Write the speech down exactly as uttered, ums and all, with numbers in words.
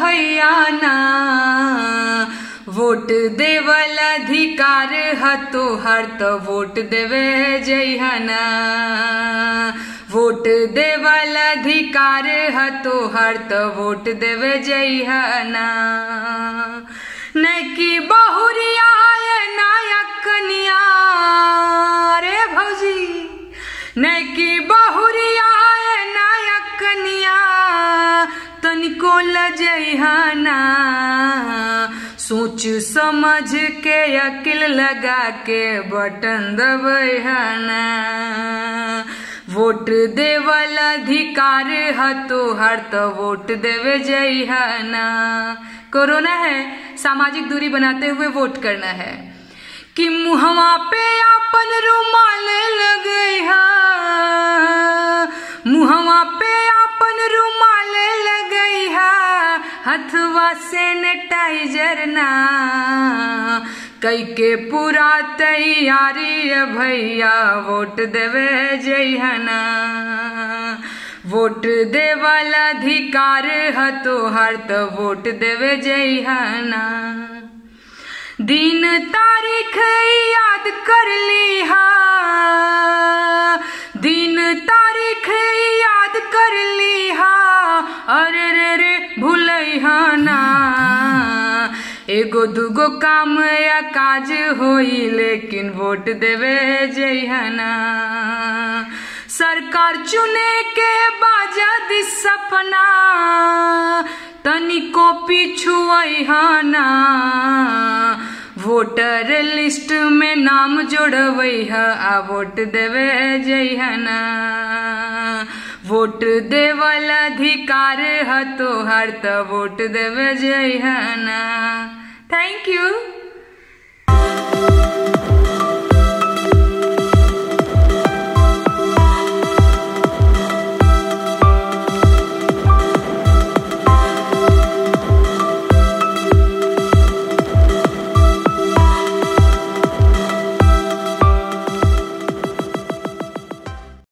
भैया ना, वोट देवल अधिकार ह तोहर तो वोट देवे जइहा ना। वोट देवल अधिकार ह तोहर तो वोट देवे जइहा ना। नैकी बहुरिया नया कनिया रे भौजी, नैकी बहुरिया नया कनिया तनिको लजइहा ना। सोच समझ के अकिल लगा के बटन दबइहा ना। वोट देवल अधिकार ह तोहर तो वोट देवे जइहा ना। कोरोना है, सामाजिक दूरी बनाते हुए वोट करना है। कि मुहवा पे अपन रुमाल लगइहा, मुहवा पे अपन रुमाल लगइहा, हथवा सैनिटाइजर ना। कई के पूरा तैयारी भैया वोट देवे जइहा ना। वोट देवल अधिकार ह तोहर तो वोट देवे जइहा ना। दिन तारीख याद कर लिहा, दिन तारीख याद कर लिहा, अरे रे रे भूलइहा ना। एगो दुगो काम या काज होई लेकिन वोट देवे जइहा ना। सरकार चुने के बाजद सपना तनिको पीछू अइहा ना। वोटर लिस्ट में नाम जोड़वइहा आ वोट देवे जइहा ना। वोट देवल अधिकार ह तोहर तो वोट देवे जइहा ना। Thank you.